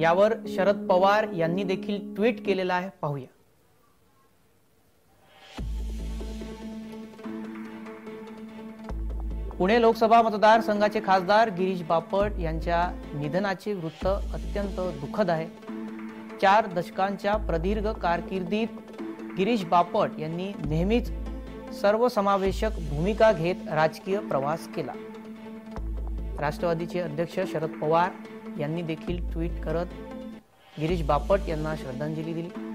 यावर शरद पवार यांनी देखील ट्वीट केलेला आहे, पाहूया। पुणे लोकसभा मतदार संघाचे खासदार गिरीश बापट यांच्या निधनाचे वृत्त अत्यंत दुःखद आहे। 4 दशकांच्या प्रदीर्घ कारकिर्दीत गिरीश बापट यांनी नेहमीच सर्वसमावेशक भूमिका घेत राजकीय प्रवास केला। राष्ट्रवादीचे अध्यक्ष शरद पवार यांनी देखील ट्वीट करत गिरीश बापट यांना श्रद्धांजली दिली।